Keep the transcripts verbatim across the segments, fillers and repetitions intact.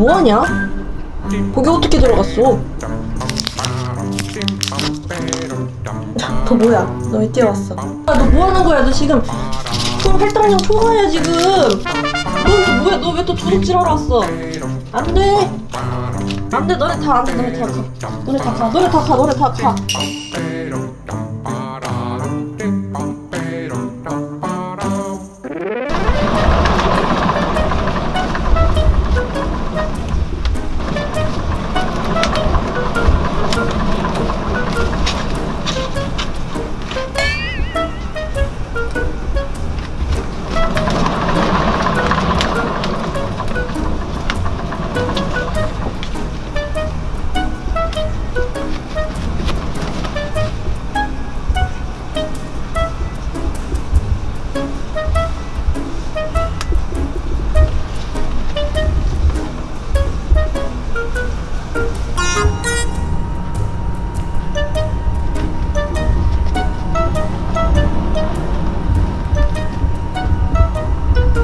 뭐하냐? 거기 어떻게 들어갔어? 너 뭐야? 너 왜 뛰어왔어? 야, 너 뭐하는 거야? 너 지금 총 할당량 초과야 지금. 너 뭐야? 너 왜 또 도둑질하러 왔어? 안 돼. 안 돼. 너네 다 안 돼. 너네 다 가. 너네 다 가. 너네 다 가. 너네 다 가.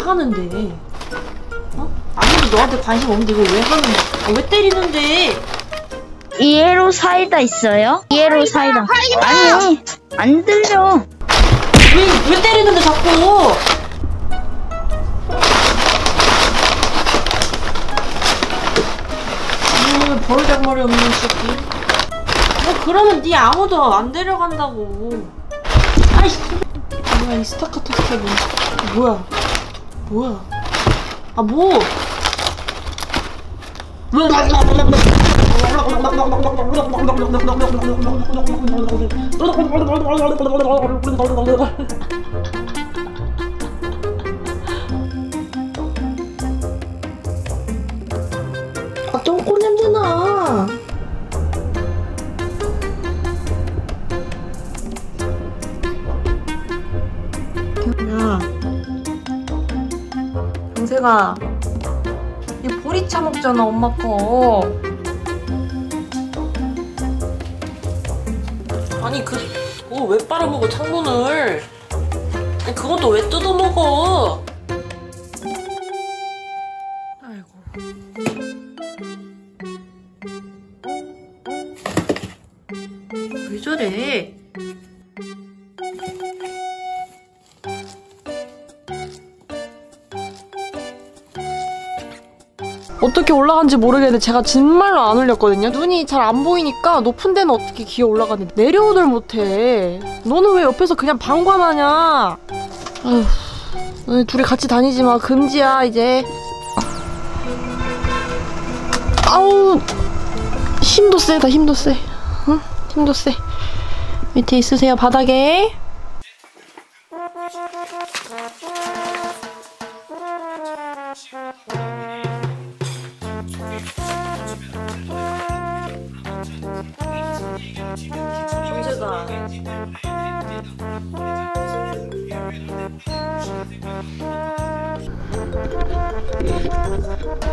하는데, 어? 아무도 너한테 관심 없는데 이거 왜 하는? 아, 왜 때리는데? 이에로 사이다 있어요? 이에로 사이다. 아니, 안 들려. 왜, 왜 때리는데 자꾸? 음, 버르장머리 없는 새끼. 뭐 그러면 니 아무도 안 데려간다고. 아이씨, 뭐야 이 스타카토 스텝은? 뭐야? 뭐야? 아 뭐? 아 똥꼬 냄새나. 야. 제가 이 보리차 먹잖아 엄마 거. 아니 그 그거 왜 빨아먹어 창문을? 아니 그건 또 왜 뜯어먹어? 아이고. 왜 저래? 어떻게 올라간지 모르겠는데 제가 정말로 안 올렸거든요. 눈이 잘 안 보이니까 높은 데는 어떻게 기어 올라가는데 내려오들 못해. 너는 왜 옆에서 그냥 방관하냐? 아휴, 너희 둘이 같이 다니지 마. 금지야 이제. 아우, 힘도 세다. 힘도 세. 응? 힘도 세. 밑에 있으세요 바닥에. 경제다.